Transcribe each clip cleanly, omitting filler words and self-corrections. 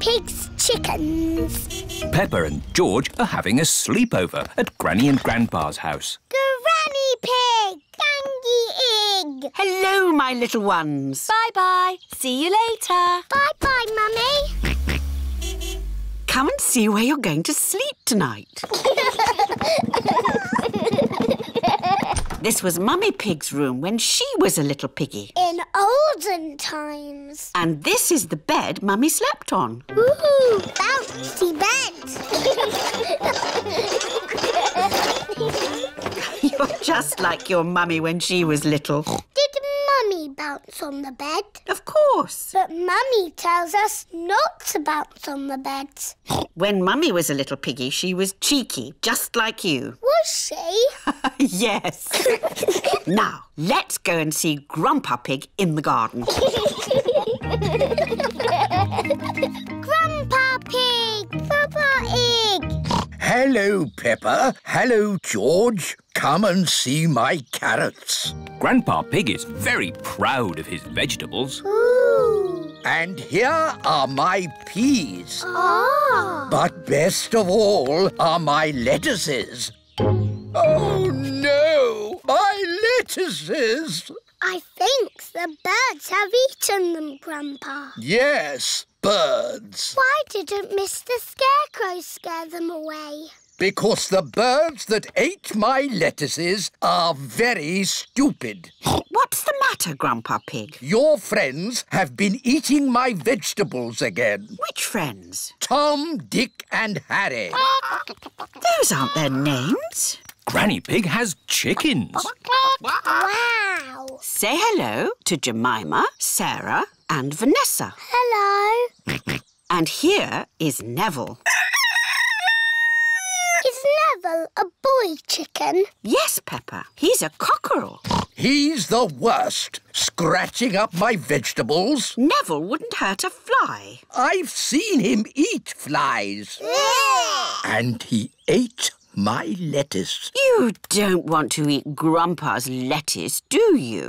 Pig's chickens. Peppa and George are having a sleepover at Granny and Grandpa's house. Granny Pig! Danny Egg! Hello, my little ones. Bye-bye. See you later. Bye-bye, Mummy. Come and see where you're going to sleep tonight. This was Mummy Pig's room when she was a little piggy. In olden times. And this is the bed Mummy slept on. Ooh, bouncy bed. You're just like your Mummy when she was little. Did Mummy bounce on the bed? Of course. But Mummy tells us not to bounce on the bed. When Mummy was a little piggy, she was cheeky, just like you. Was she? Yes. Now, let's go and see Grandpa Pig in the garden. Grandpa Pig! Papa Pig! Hello, Peppa. Hello, George. Come and see my carrots. Grandpa Pig is very proud of his vegetables. Ooh. And here are my peas. Ah. But best of all are my lettuces. Oh, no! My lettuces! I think the birds have eaten them, Grandpa. Yes. Birds. Why didn't Mr. Scarecrow scare them away? Because the birds that ate my lettuces are very stupid. What's the matter, Grandpa Pig? Your friends have been eating my vegetables again. Which friends? Tom, Dick and Harry. Those aren't their names. Granny Pig has chickens. Wow! Say hello to Jemima, Sarah and Vanessa. Hello. And here is Neville. Is Neville a boy chicken? Yes, Peppa. He's a cockerel. He's the worst, scratching up my vegetables. Neville wouldn't hurt a fly. I've seen him eat flies. Yeah. And he ate my lettuce. You don't want to eat Grandpa's lettuce, do you?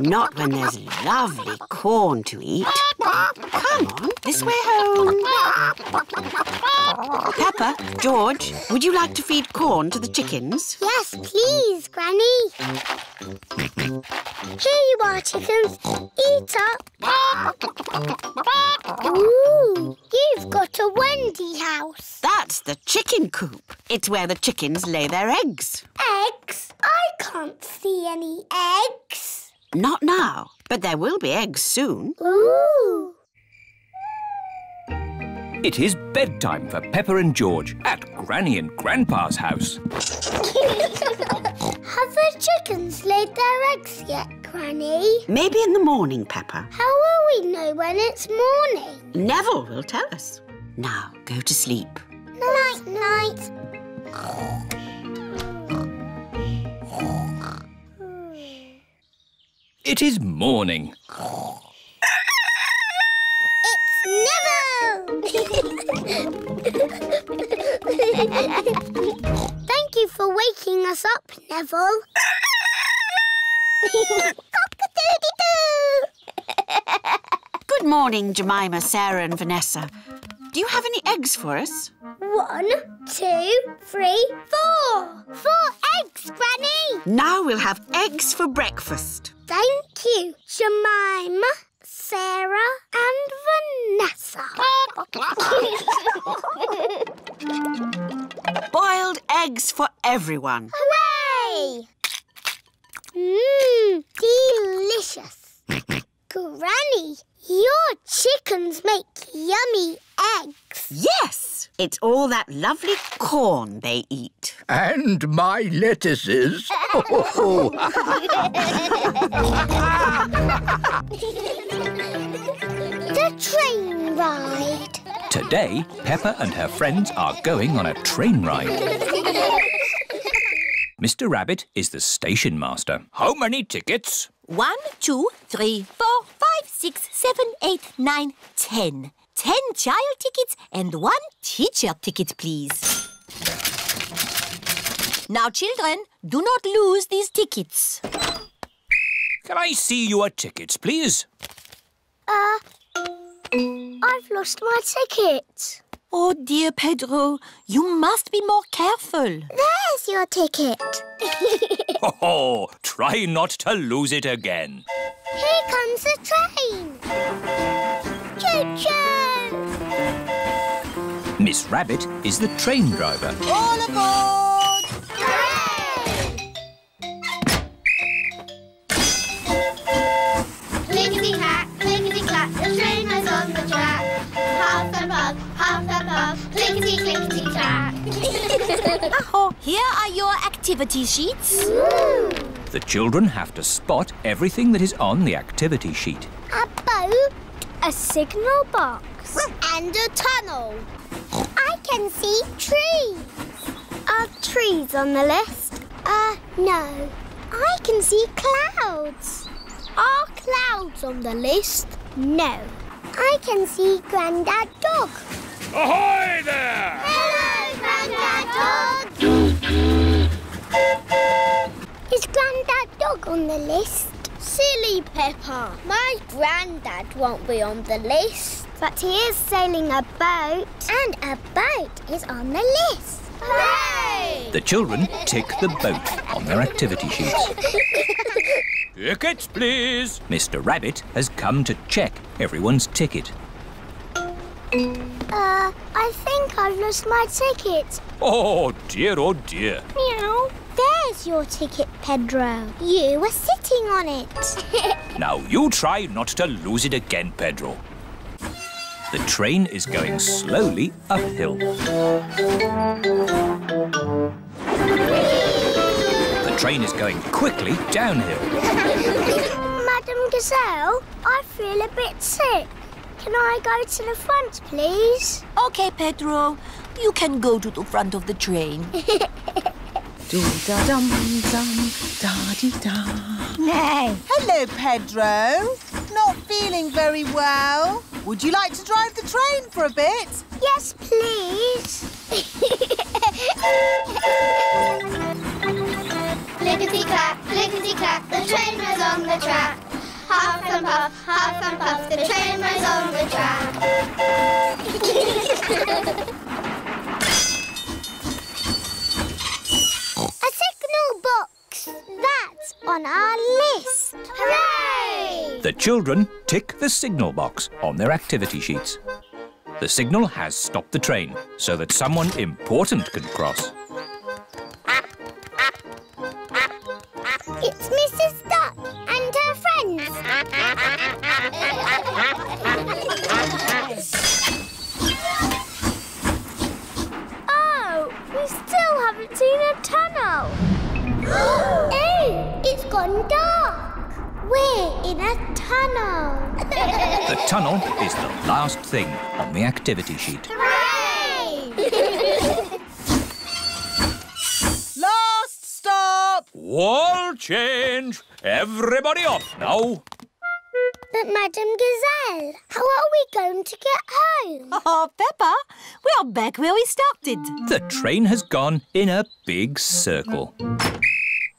Not when there's lovely corn to eat. Come on, this way home. Peppa, George, would you like to feed corn to the chickens? Yes, please, Granny. Here you are, chickens. Eat up. Ooh, you've got a Wendy house. That's the chicken coop. It's where the chickens lay their eggs. Eggs? I can't see any eggs. Not now, but there will be eggs soon. Ooh! It is bedtime for Peppa and George at Granny and Grandpa's house. Have the chickens laid their eggs yet, Granny? Maybe in the morning, Peppa. How will we know when it's morning? Neville will tell us. Now, go to sleep. Night, night. It is morning. It's Neville! Thank you for waking us up, Neville. Cock-a-doodle-doo! Good morning, Jemima, Sarah and Vanessa. Do you have any eggs for us? 1, 2, 3, 4. 4 eggs, Granny. Now we'll have eggs for breakfast. Thank you, Jemima, Sarah and Vanessa. Boiled eggs for everyone. Hooray! Mmm, delicious. Granny, your chickens make yummy eggs. Yes, it's all that lovely corn they eat. And my lettuces. The train ride. Today, Peppa and her friends are going on a train ride. Mr. Rabbit is the station master. How many tickets? 1, 2, 3, 4, 5, 6, 7, 8, 9, 10. 10 child tickets and 1 teacher ticket, please. Now, children, do not lose these tickets. Can I see your tickets, please? I've lost my ticket. Oh, dear Pedro, you must be more careful. There's your ticket. Oh, try not to lose it again. Here comes the train. Choo-choo! Miss Rabbit is the train driver. All aboard! Hooray! Clickety-clack, clickety-clack, the train goes on the track. Half the pub, clickety-clickety-clack. Oh, here are your activity sheets. Ooh. The children have to spot everything that is on the activity sheet. A boat, a signal box, and a tunnel. I can see trees. Are trees on the list? No. I can see clouds. Are clouds on the list? No. I can see Granddad Dog. Ahoy there! Hello, Granddad Dog! Is Granddad Dog on the list? Silly Peppa, my granddad won't be on the list. But he is sailing a boat. And a boat is on the list. Hooray! The children tick the boat on their activity sheets. Tickets, please. Mr. Rabbit has come to check everyone's ticket. I think I've lost my ticket. Oh dear, oh dear. Meow. There's your ticket, Pedro. You were sitting on it. Now you try not to lose it again, Pedro. The train is going slowly uphill. The train is going quickly downhill. Madam Gazelle, I feel a bit sick. Can I go to the front, please? OK, Pedro. You can go to the front of the train. Do-da-dum-dum-da-dee-da. Nay. Hello, Pedro. Not feeling very well. Would you like to drive the train for a bit? Yes, please. Clickety-clack, clickety-clack, the train is on the track. Half and puff, the train is on the track. Books. That's on our list. Hooray! The children tick the signal box on their activity sheets. The signal has stopped the train so that someone important can cross. It's Mrs. Dog and her friends. Oh, we still haven't seen a tunnel. Oh, it's gone dark. We're in a tunnel. The tunnel is the last thing on the activity sheet. Hooray! Last stop! Wall change. Everybody up now. But Madam Gazelle, how are we going to get home? Oh, Peppa, we are back where we started. The train has gone in a big circle.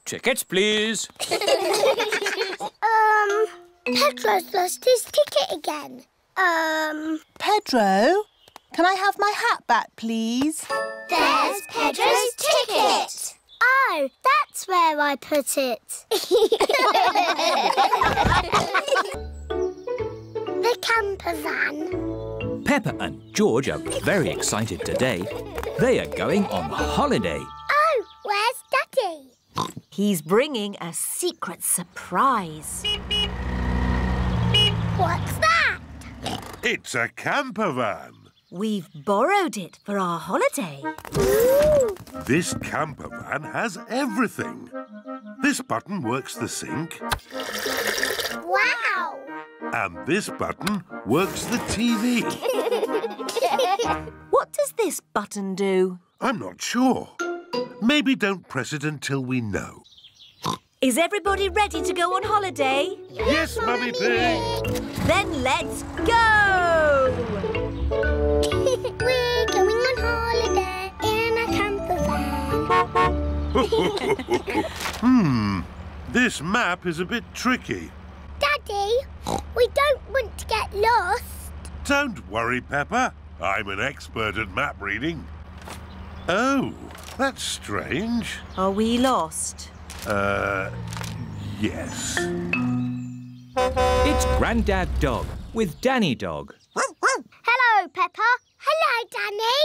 Tickets, please. Pedro's lost his ticket again. Pedro, can I have my hat back, please? There's Pedro's ticket. Oh, that's where I put it. The camper van. Peppa and George are very excited today. They are going on holiday. Oh, where's Daddy? He's bringing a secret surprise. What's that? It's a camper van. We've borrowed it for our holiday. Ooh. This camper van has everything. This button works the sink. Wow! And this button works the TV. What does this button do? I'm not sure. Maybe don't press it until we know. Is everybody ready to go on holiday? Yes, Mummy Pig! Then let's go! We're going on holiday in a camper van. This map is a bit tricky. Daddy, we don't want to get lost. Don't worry, Peppa. I'm an expert at map reading. Oh, that's strange. Are we lost? Yes. It's Granddad Dog with Danny Dog. Hello, Peppa. Hello, Danny.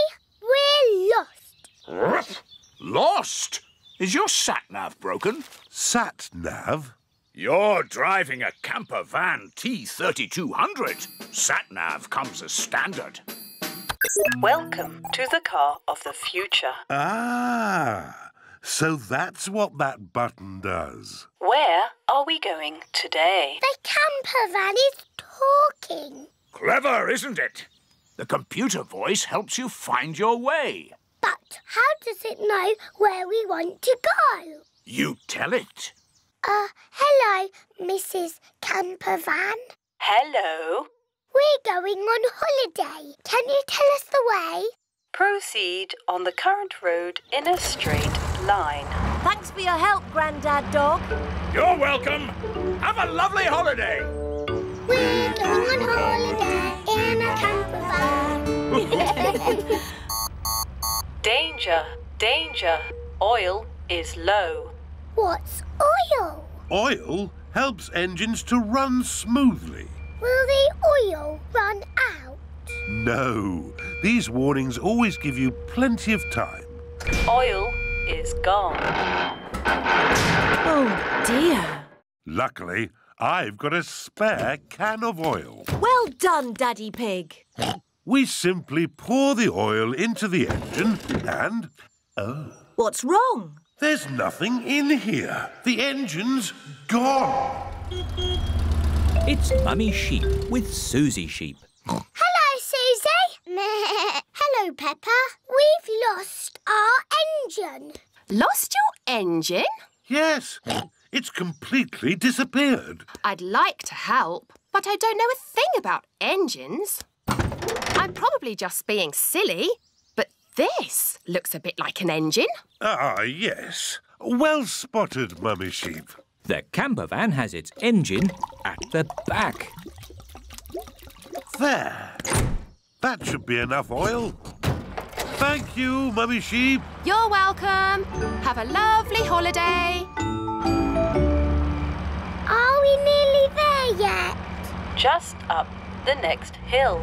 We're lost. Lost? Is your sat-nav broken? Sat-nav? You're driving a camper van T3200. Sat-nav comes as standard. Welcome to the car of the future. Ah, so that's what that button does. Where are we going today? The camper van is talking. Clever, isn't it? The computer voice helps you find your way. But how does it know where we want to go? You tell it. Hello, Mrs. Campervan. Hello. We're going on holiday. Can you tell us the way? Proceed on the current road in a straight line. Thanks for your help, Grandad Dog. You're welcome. Have a lovely holiday. We're going on holiday in a campervan. Danger, danger. Oil is low. What's oil? Oil helps engines to run smoothly. Will the oil run out? No. These warnings always give you plenty of time. Oil is gone. Oh, dear. Luckily, I've got a spare can of oil. Well done, Daddy Pig. We simply pour the oil into the engine and... Oh. What's wrong? There's nothing in here. The engine's gone. It's Mummy Sheep with Susie Sheep. Hello, Susie. Hello, Peppa. We've lost our engine. Lost your engine? Yes. It's completely disappeared. I'd like to help, but I don't know a thing about engines. I'm probably just being silly. This looks a bit like an engine. Ah, yes. Well spotted, Mummy Sheep. The camper van has its engine at the back. There. That should be enough oil. Thank you, Mummy Sheep. You're welcome. Have a lovely holiday. Are we nearly there yet? Just up the next hill.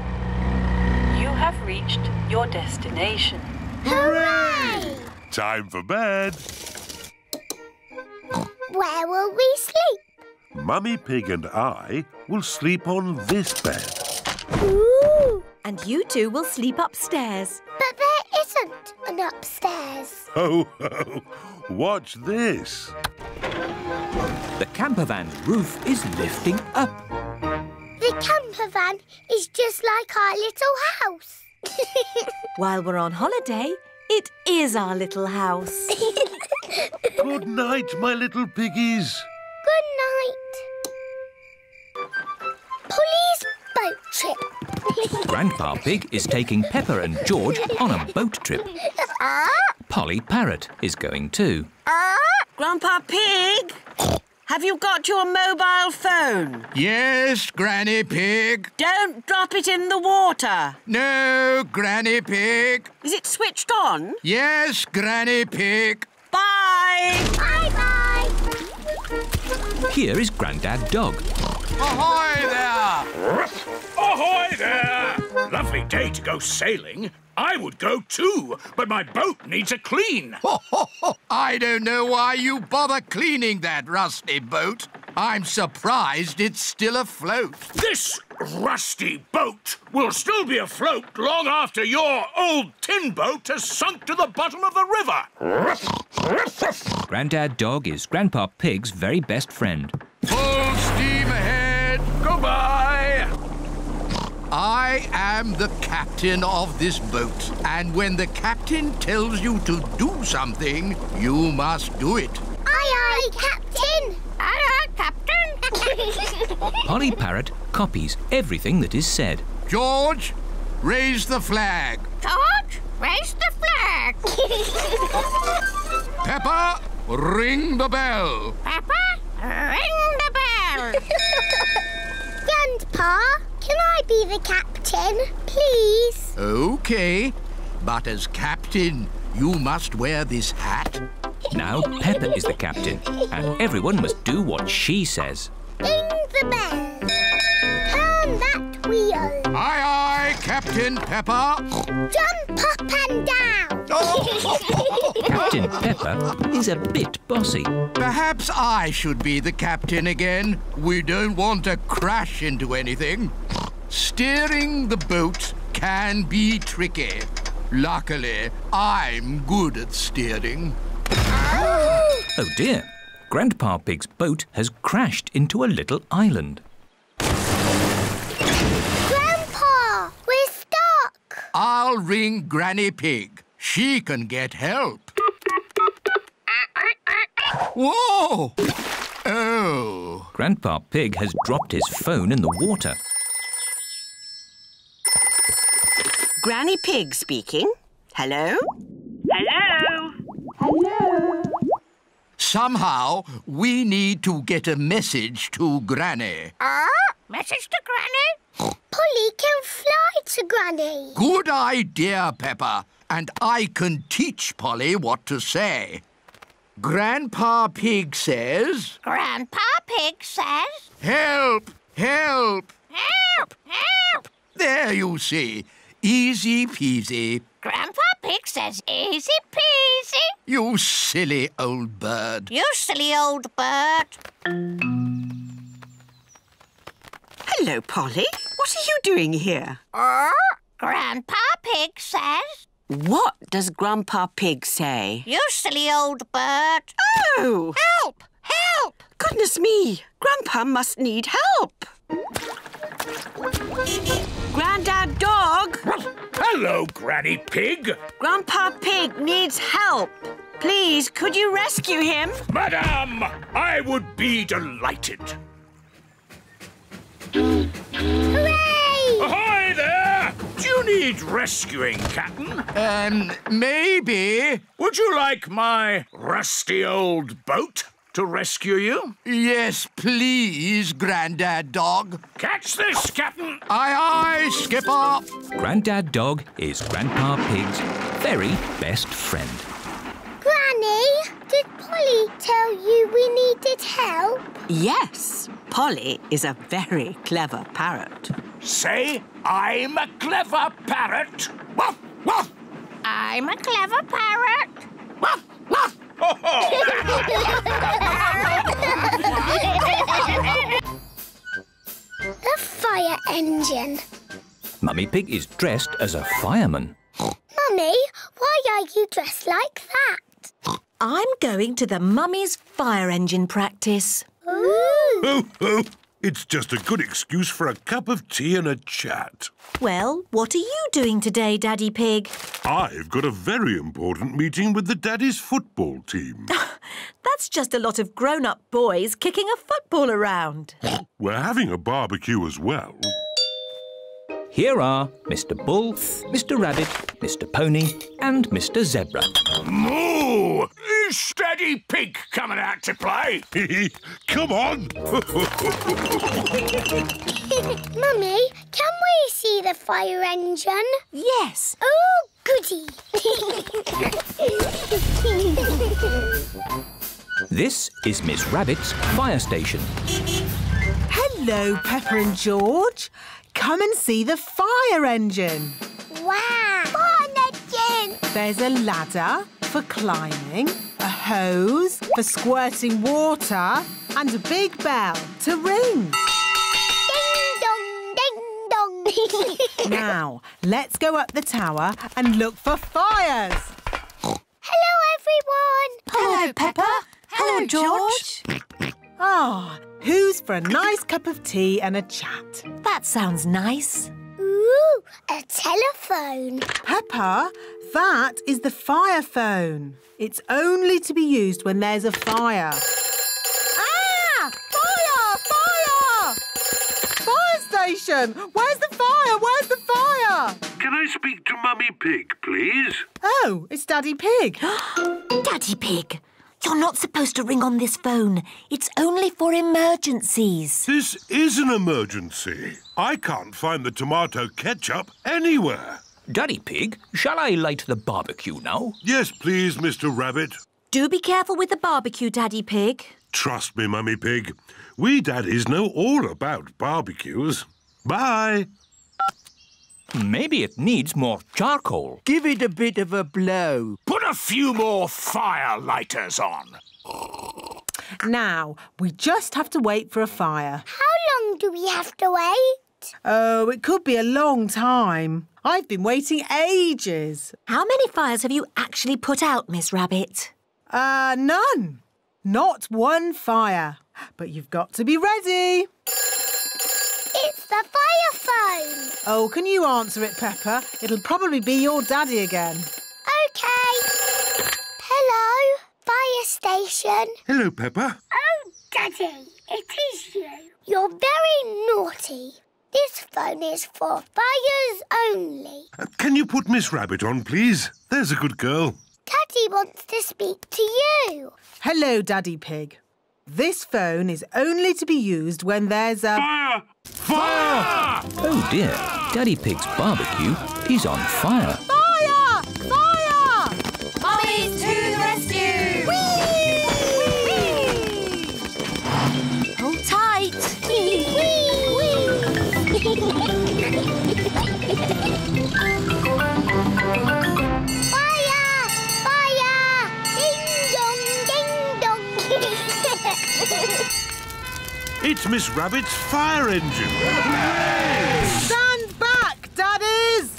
You have reached your destination. Hooray! Time for bed. Where will we sleep? Mummy Pig and I will sleep on this bed. Ooh! And you two will sleep upstairs. But there isn't an upstairs. Ho, ho! Watch this. The campervan's roof is lifting up. The campervan is just like our little house. While we're on holiday, it is our little house. Good night, my little piggies. Good night. Polly's boat trip. Grandpa Pig is taking Peppa and George on a boat trip. Polly Parrot is going too. Grandpa Pig! Have you got your mobile phone? Yes, Granny Pig. Don't drop it in the water. No, Granny Pig. Is it switched on? Yes, Granny Pig. Bye. Bye-bye. Here is Grandad Dog. Ahoy there. Ahoy there. Lovely day to go sailing. I would go too, but my boat needs a clean. Ho, ho, ho. I don't know why you bother cleaning that rusty boat. I'm surprised it's still afloat. This rusty boat will still be afloat long after your old tin boat has sunk to the bottom of the river. Grandad Dog is Grandpa Pig's very best friend. Full steam ahead. Goodbye. I am the captain of this boat, and when the captain tells you to do something, you must do it. Aye, aye, Captain! Aye, aye, Captain! Polly Parrot copies everything that is said. George, raise the flag. George, raise the flag. Peppa, ring the bell. Peppa, ring the bell. Grandpa, can I be the Captain, please. OK, but as captain, you must wear this hat. Now Peppa is the captain, and everyone must do what she says. Ding the bell. Turn that wheel. Aye, aye, Captain Peppa. Jump up and down. Captain Peppa is a bit bossy. Perhaps I should be the captain again. We don't want to crash into anything. Steering the boat can be tricky. Luckily, I'm good at steering. Oh dear, Grandpa Pig's boat has crashed into a little island. Grandpa, we're stuck. I'll ring Granny Pig. She can get help. Whoa! Oh! Grandpa Pig has dropped his phone in the water. Granny Pig speaking. Hello? Hello? Hello? Somehow, we need to get a message to Granny. Message to Granny? Polly can fly to Granny. Good idea, Peppa. And I can teach Polly what to say. Grandpa Pig says... Grandpa Pig says... Help! Help! Help! Help! There you see. Easy peasy. Grandpa Pig says easy peasy. You silly old bird. You silly old bird. Hello, Polly. What are you doing here? Grandpa Pig says... What does Grandpa Pig say? You silly old bird. Oh! Help! Help! Goodness me. Grandpa must need help. Granddad Dog! Hello, Granny Pig. Grandpa Pig needs help. Please, could you rescue him? Madam, I would be delighted. Hooray! Ahoy there! Do you need rescuing, Captain? Maybe. Would you like my rusty old boat to rescue you? Yes, please, Granddad Dog. Catch this, Captain. Aye, aye, Skipper. Granddad Dog is Grandpa Pig's very best friend. Granny, did Polly tell you we needed help? Yes, Polly is a very clever parrot. Say, I'm a clever parrot. Woof, woof. I'm a clever parrot. Woof, woof. The fire engine. Mummy Pig is dressed as a fireman. Mummy, why are you dressed like that? I'm going to the Mummy's fire engine practice. Ooh. Oh, it's just a good excuse for a cup of tea and a chat. Well, what are you doing today, Daddy Pig? I've got a very important meeting with the Daddy's football team. That's just a lot of grown-up boys kicking a football around. We're having a barbecue as well. Here are Mr. Bull, Mr. Rabbit, Mr. Pony and Mr. Zebra. Moo! Is Daddy Pig coming out to play? Come on! Mummy, can we see the fire engine? Yes. Oh, goody! This is Miss Rabbit's fire station. Hello, Peppa and George. Come and see the fire engine. Wow! Fire engine! There's a ladder for climbing, a hose for squirting water, and a big bell to ring. Ding dong, ding dong. Now, let's go up the tower and look for fires. Hello, everyone. Hello, Peppa. Hello, George. Ah, who's for a nice cup of tea and a chat? That sounds nice. Ooh, a telephone. Peppa, that is the fire phone. It's only to be used when there's a fire. Ah! Fire! Fire! Fire station! Where's the fire? Where's the fire? Can I speak to Mummy Pig, please? Oh, it's Daddy Pig. Daddy Pig, You're not supposed to ring on this phone. It's only for emergencies. This is an emergency. I can't find the tomato ketchup anywhere. Daddy Pig, shall I light the barbecue now? Yes, please, Mr. Rabbit. Do be careful with the barbecue, Daddy Pig. Trust me, Mummy Pig. We daddies know all about barbecues. Bye. Maybe it needs more charcoal. Give it a bit of a blow. Put a few more fire lighters on. Now, we just have to wait for a fire. How long do we have to wait? Oh, it could be a long time. I've been waiting ages. How many fires have you actually put out, Miss Rabbit? None. Not one fire. But you've got to be ready. It's the fire phone. Oh, can you answer it, Peppa? It'll probably be your daddy again. OK. Hello, fire station. Hello, Peppa. Oh, Daddy, it is you. You're very naughty. This phone is for fires only. Can you put Miss Rabbit on, please? There's a good girl. Daddy wants to speak to you. Hello, Daddy Pig. This phone is only to be used when there's a... Fire! Fire! Oh, dear. Daddy Pig's barbecue is on fire. Fire! Fire! Mummies to the rescue! Whee! Whee! Hold tight. Whee! Whee! Whee! Fire! Fire! Ding-dong, ding-dong. It's Miss Rabbit's fire engine. Stand back, daddies!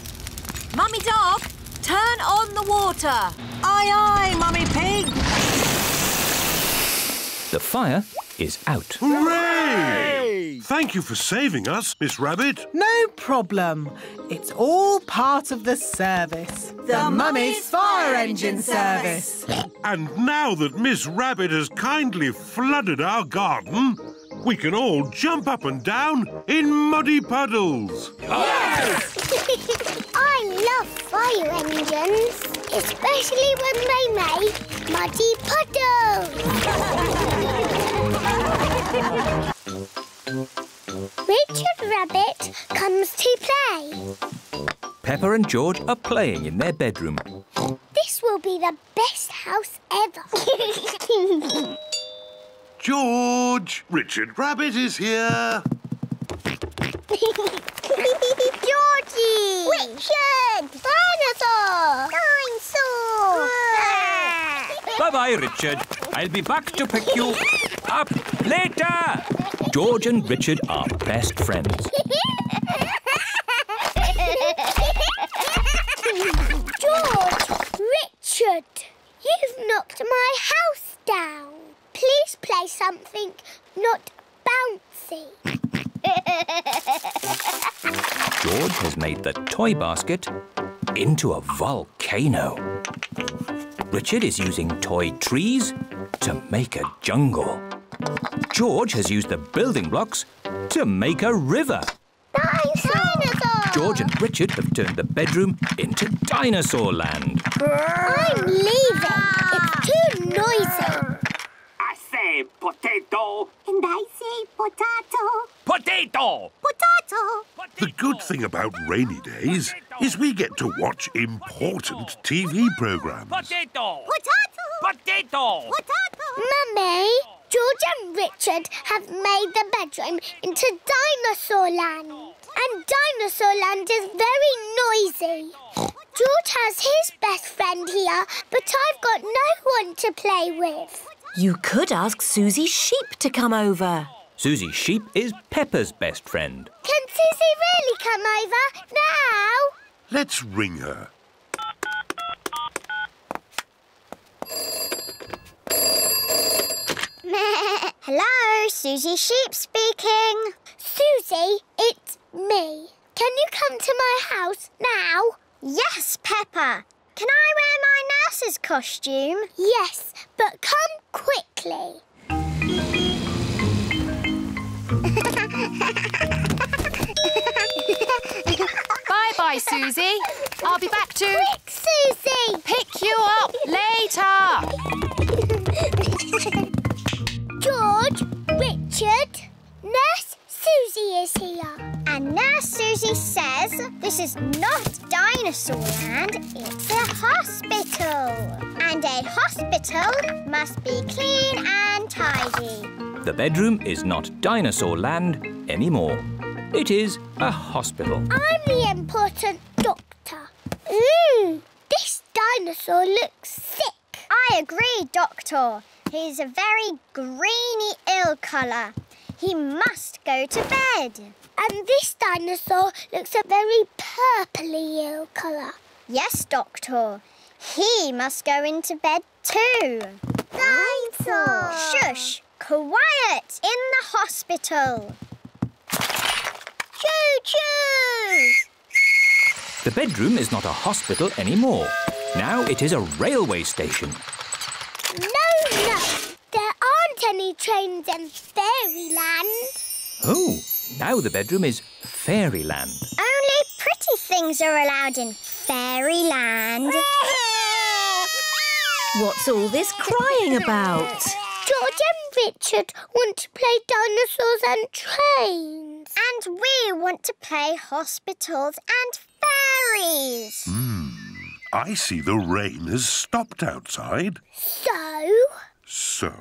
Mummy Dog, turn on the water. Aye, aye, Mummy Pig. The fire is out. Hooray! Thank you for saving us, Miss Rabbit. No problem. It's all part of the service. The Mummy's Fire Engine Service. And now that Miss Rabbit has kindly flooded our garden, we can all jump up and down in muddy puddles. Yes! I love fire engines, especially when they make muddy puddles. Richard Rabbit comes to play. Peppa and George are playing in their bedroom. This will be the best house ever. George! Richard Rabbit is here! Georgie! Richard! Dinosaur! Dinosaur! Bye-bye, Richard. I'll be back to pick you up later! George and Richard are best friends. George! Richard! You've knocked my house down. Please play something not bouncy. George has made the toy basket into a volcano. Richard is using toy trees to make a jungle. George has used the building blocks to make a river. Dinosaur! George and Richard have turned the bedroom into dinosaur land. I'm leaving. It's too noisy. Potato. And I say potato. Potato. Potato. The good thing about rainy days is we get to watch important TV programmes. Potato. Potato. Potato. Potato. Mummy, George and Richard have made the bedroom into Dinosaur Land. And Dinosaur Land is very noisy. George has his best friend here, but I've got no one to play with. You could ask Susie Sheep to come over. Susie Sheep is Peppa's best friend. Can Susie really come over now? Let's ring her. Hello, Susie Sheep speaking. Susie, it's me. Can you come to my house now? Yes, Peppa. Can I wear my nurse's costume? Yes, but come quickly. Bye-bye, Susie. I'll be back to... Quick, Susie! Pick you up later. George, Richard, Nurse Susie is here. And Nurse Susie says this is not dinosaur land, it's a hospital. And a hospital must be clean and tidy. The bedroom is not dinosaur land anymore. It is a hospital. I'm the important doctor. This dinosaur looks sick. I agree, Doctor. He's a very greeny ill colour. He must go to bed. And this dinosaur looks a very purpley ill colour. Yes, Doctor. He must go into bed too. Dinosaur! Shush! Quiet! In the hospital. Choo-choo! The bedroom is not a hospital anymore. Now it is a railway station. No, no. There aren't any trains in Fairyland. Oh, now the bedroom is Fairyland. Only pretty things are allowed in Fairyland. What's all this crying about? George and Richard want to play dinosaurs and trains. And we want to play hospitals and fairies. I see the rain has stopped outside. So? So,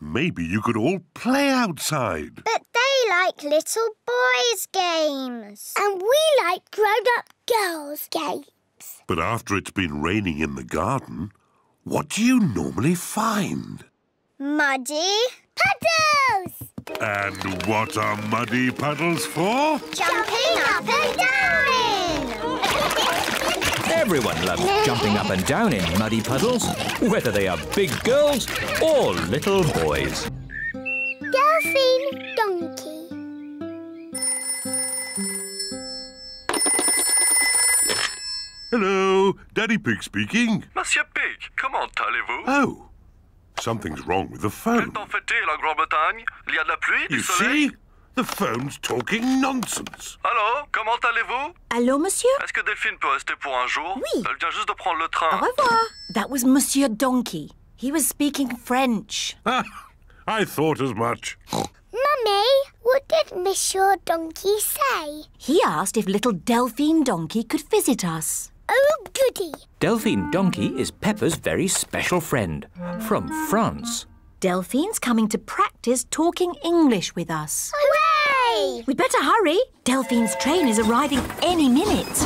maybe you could all play outside. But they like little boys' games. And we like grown-up girls' games. But after it's been raining in the garden, what do you normally find? Muddy puddles! And what are muddy puddles for? Jumping up and down! Everyone loves jumping up and down in muddy puddles, whether they are big girls or little boys. Delphine Donkey. Hello, Daddy Pig speaking. Monsieur Pig, comment allez-vous? Oh, something's wrong with the phone. You see? The phone's talking nonsense. Allô, comment allez-vous? Allô, monsieur? Est-ce que Delphine peut rester pour un jour? Oui. Elle vient juste de prendre le train. Au revoir. That was Monsieur Donkey. He was speaking French. I thought as much. Mummy, what did Monsieur Donkey say? He asked if little Delphine Donkey could visit us. Oh, goody. Delphine Donkey is Peppa's very special friend from France. Delphine's coming to practice talking English with us. Hooray! We'd better hurry. Delphine's train is arriving any minute.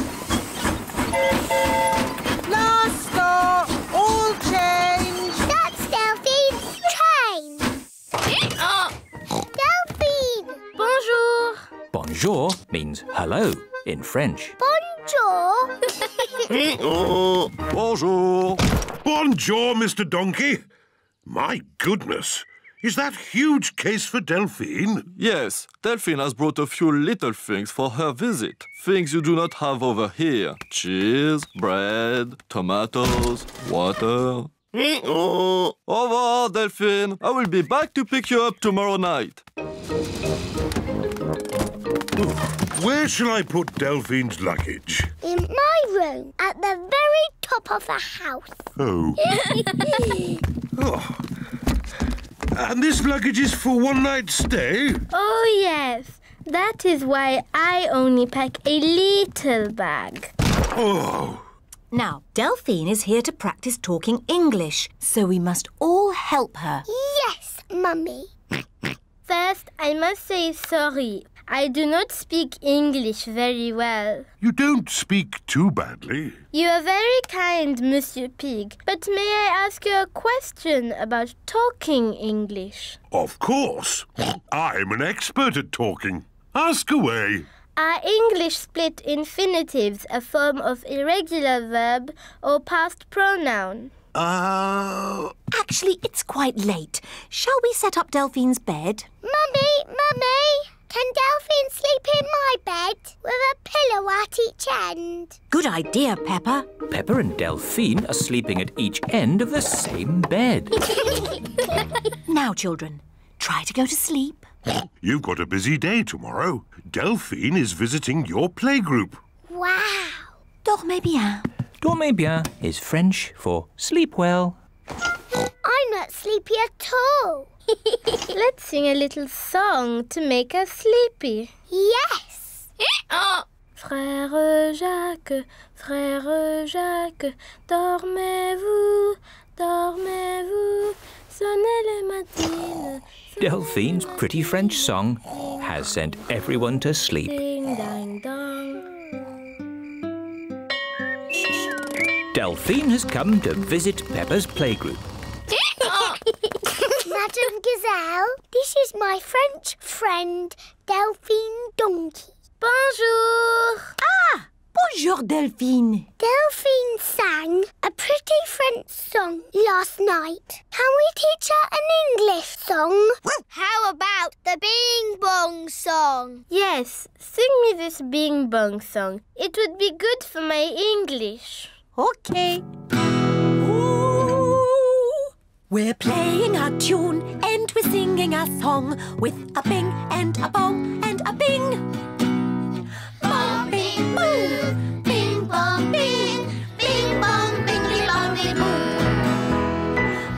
Last stop, all change. That's Delphine's train. Delphine! Bonjour. Bonjour means hello in French. Bonjour. Bonjour. Bonjour, Mr. Donkey. My goodness! Is that huge case for Delphine? Yes, Delphine has brought a few little things for her visit. Things you do not have over here. Cheese, bread, tomatoes, water. Over, Delphine. I will be back to pick you up tomorrow night. Where shall I put Delphine's luggage? In my room, at the very top of the house. Oh. Oh. And this luggage is for one night's stay? Oh, yes. That is why I only pack a little bag. Oh. Now, Delphine is here to practice talking English, so we must all help her. Yes, Mummy. First, I must say sorry. I do not speak English very well. You don't speak too badly. You are very kind, Monsieur Pig. But may I ask you a question about talking English? Of course. I'm an expert at talking. Ask away. Are English split infinitives a form of irregular verb or past pronoun? Actually, it's quite late. Shall we set up Delphine's bed? Mummy! Mummy! Can Delphine sleep in my bed with a pillow at each end? Good idea, Peppa. Peppa and Delphine are sleeping at each end of the same bed. Now, children, try to go to sleep. You've got a busy day tomorrow. Delphine is visiting your playgroup. Wow. Dormez bien. Dormez bien is French for sleep well. I I'm not sleepy at all. Let's sing a little song to make us sleepy. Yes! Frère Jacques, dormez-vous, dormez-vous, sonnez les matines. Delphine's pretty French song has sent everyone to sleep. Ding, dang, dong. Delphine has come to visit Peppa's playgroup. Madam Gazelle, this is my French friend, Delphine Donkey. Bonjour! Ah! Bonjour, Delphine. Delphine sang a pretty French song last night. Can we teach her an English song? How about the Bing Bong song? Yes, sing me this Bing Bong song. It would be good for my English. Okay. Ooh, we're playing a tune and we're singing a song with a bing and a bong and a bing. Boo! Bing bong bing, bing bong bingly bong bing boo.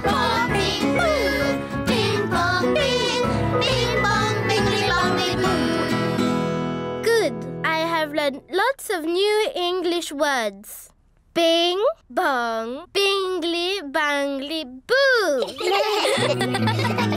Bong bing boo, bing bong bing, bing bong bingly bong bing boo. Good. I have learned lots of new English words. Bing bong bingly bangly boo.